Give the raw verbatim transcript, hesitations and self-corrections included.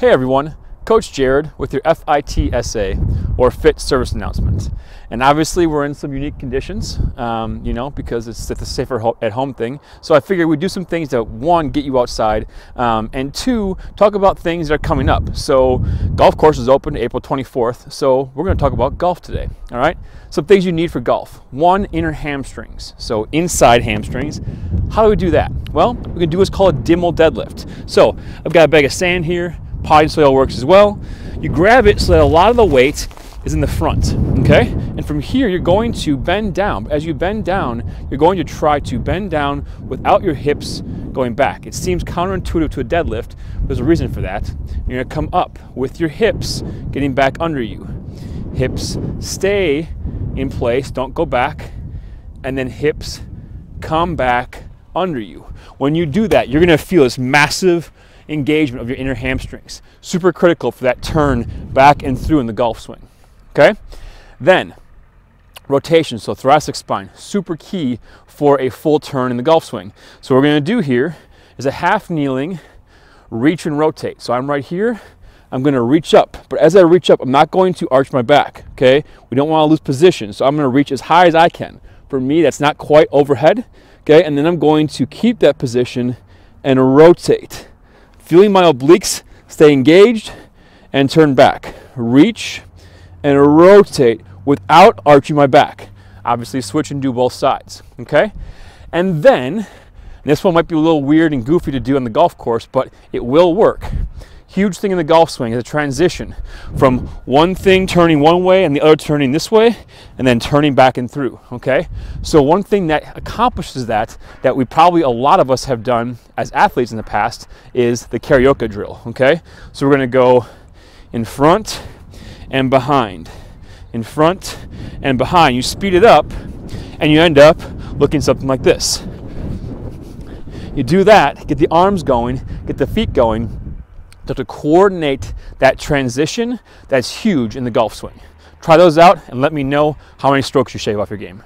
Hey everyone, Coach Jared with your F I T S A, or Fit service announcement. And obviously we're in some unique conditions, um, you know, because it's the safer at home thing. So I figured we'd do some things to, one, get you outside, um, and two, talk about things that are coming up. So golf course is open April twenty-fourth, so we're gonna talk about golf today, all right? Some things you need for golf. One, inner hamstrings, so inside hamstrings. How do we do that? Well, what we can do is call a Dimmel deadlift. So I've got a bag of sand here, potting soil works as well. You grab it so that a lot of the weight is in the front, okay? And from here, you're going to bend down. As you bend down, you're going to try to bend down without your hips going back. It seems counterintuitive to a deadlift, but there's a reason for that. You're gonna come up with your hips getting back under you. Hips stay in place, don't go back, and then hips come back under you. When you do that, you're gonna feel this massive engagement of your inner hamstrings. Super critical for that turn back and through in the golf swing, okay? Then, rotation, so thoracic spine, super key for a full turn in the golf swing. So what we're gonna do here is a half kneeling, reach and rotate. So I'm right here, I'm gonna reach up, but as I reach up, I'm not going to arch my back, okay? We don't wanna lose position, so I'm gonna reach as high as I can. For me, that's not quite overhead, okay? And then I'm going to keep that position and rotate. Feeling my obliques stay engaged and turn back. Reach and rotate without arching my back. Obviously switch and do both sides, okay? And then, and this one might be a little weird and goofy to do on the golf course, but it will work. Huge thing in the golf swing is a transition from one thing turning one way and the other turning this way, and then turning back and through, okay? So one thing that accomplishes that, that we probably, a lot of us have done as athletes in the past, is the carioca drill, okay? So we're gonna go in front and behind, in front and behind. You speed it up, and you end up looking something like this. You do that, get the arms going, get the feet going, to coordinate that transition. That's huge in the golf swing. Try those out and let me know how many strokes you shave off your game.